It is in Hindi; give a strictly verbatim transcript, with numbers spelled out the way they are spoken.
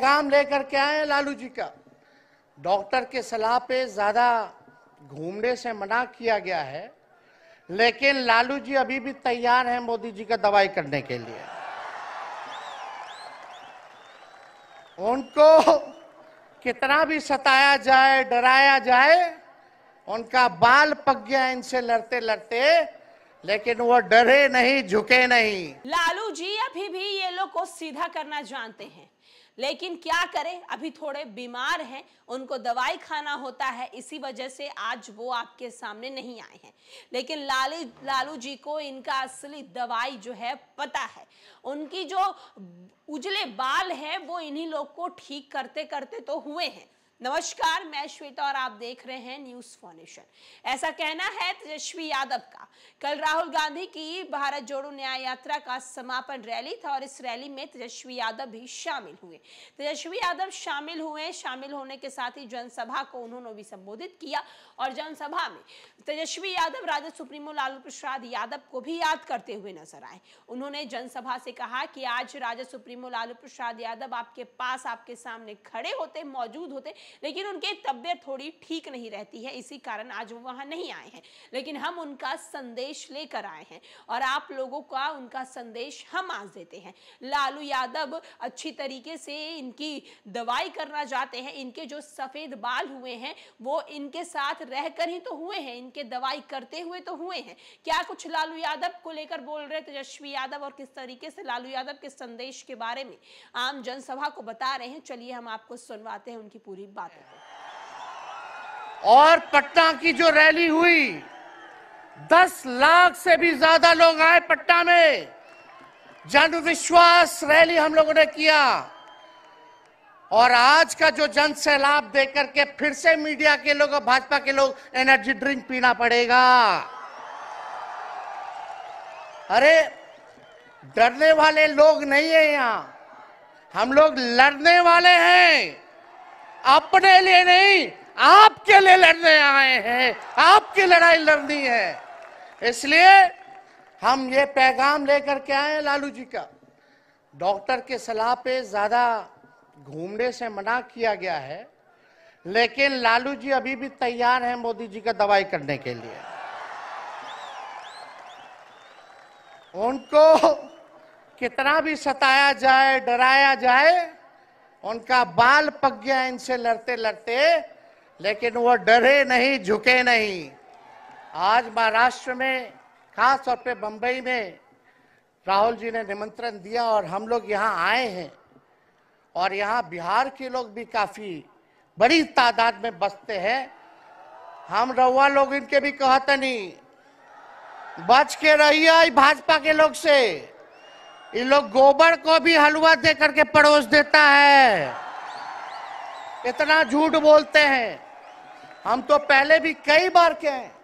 काम लेकर के आए लालू जी का। डॉक्टर के सलाह पे ज्यादा घूमने से मना किया गया है, लेकिन लालू जी अभी भी तैयार हैं मोदी जी का दवाई करने के लिए। उनको कितना भी सताया जाए, डराया जाए, उनका बाल पक गया इनसे लड़ते लड़ते, लेकिन वो डरे नहीं, झुके नहीं। लालू जी अभी भी ये लोग को सीधा करना जानते हैं, लेकिन क्या करें, अभी थोड़े बीमार हैं, उनको दवाई खाना होता है, इसी वजह से आज वो आपके सामने नहीं आए हैं। लेकिन लालू लालू जी को इनका असली दवाई जो है पता है। उनकी जो उजले बाल हैं वो इन्हीं लोग को ठीक करते करते तो हुए हैं। नमस्कार, मैं श्वेता और आप देख रहे हैं न्यूज़ फाउंडेशन। ऐसा कहना है तेजस्वी यादव का। कल राहुल गांधी की भारत जोड़ो न्याय यात्रा का समापन रैली था और इस रैली में तेजस्वी यादव भी शामिल हुए। तेजस्वी यादव शामिल हुए शामिल होने के साथ ही जनसभा को उन्होंने भी संबोधित किया और जनसभा में तेजस्वी यादव राजद सुप्रीमो लालू प्रसाद यादव को भी याद करते हुए नजर आए। उन्होंने जनसभा से कहा कि आज राजद सुप्रीमो लालू प्रसाद यादव आपके पास, आपके सामने खड़े होते, मौजूद होते, लेकिन उनकी तबीयत थोड़ी ठीक नहीं रहती है, इसी कारण आज वो वहां नहीं आए हैं। लेकिन हम उनका संदेश लेकर आए हैं और आप लोगों का उनका संदेश हम आज देते हैं। लालू यादव अच्छी तरीके से इनकी दवाई करना चाहते हैं। इनके जो सफेद बाल हुए हैं वो इनके साथ रहकर ही तो हुए हैं, इनके दवाई करते हुए तो हुए हैं। क्या कुछ लालू यादव को लेकर बोल रहे तेजस्वी यादव और किस तरीके से लालू यादव के संदेश के बारे में आम जनसभा को बता रहे हैं, चलिए हम आपको सुनवाते हैं उनकी पूरी बातों को। और पटना की जो रैली हुई, दस लाख से भी ज्यादा लोग आए पटना में। जन विश्वास रैली हम लोगों ने किया और आज का जो जन सैलाब देख करके फिर से मीडिया के लोग और भाजपा के लोग एनर्जी ड्रिंक पीना पड़ेगा। अरे डरने वाले लोग नहीं है यहां, हम लोग लड़ने वाले हैं। अपने लिए नहीं, आपके लिए लड़ने आए हैं, आपकी लड़ाई लड़नी है। इसलिए हम ये पैगाम लेकर के आए लालू जी का। डॉक्टर के सलाह पे ज्यादा घूमने से मना किया गया है, लेकिन लालू जी अभी भी तैयार हैं मोदी जी का दवाई करने के लिए। उनको कितना भी सताया जाए, डराया जाए, उनका बाल पक गया इनसे लड़ते लड़ते, लेकिन वो डरे नहीं, झुके नहीं। आज महाराष्ट्र में, खास तौर पे बंबई में, राहुल जी ने निमंत्रण दिया और हम लोग यहाँ आए हैं। और यहाँ बिहार के लोग भी काफी बड़ी तादाद में बसते हैं। हम रहुआ लोग इनके भी कहते नहीं, बच के रहिए भाजपा के लोग से। इन लोग गोबर को भी हलवा दे करके पड़ोस देता है, इतना झूठ बोलते हैं। हम तो पहले भी कई बार कहे हैं